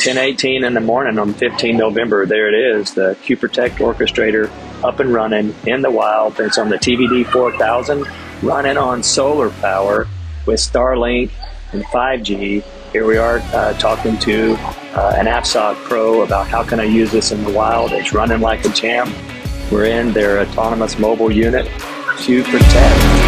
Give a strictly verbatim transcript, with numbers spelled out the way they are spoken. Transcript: ten eighteen in the morning on the fifteenth of November, there it is, the QuProtect orchestrator up and running in the wild. It's on the T V D four thousand, running on solar power with Starlink and five G. Here we are uh, talking to uh, an AppSoc pro about how can I use this in the wild. It's running like a champ. We're in their autonomous mobile unit, QuProtect.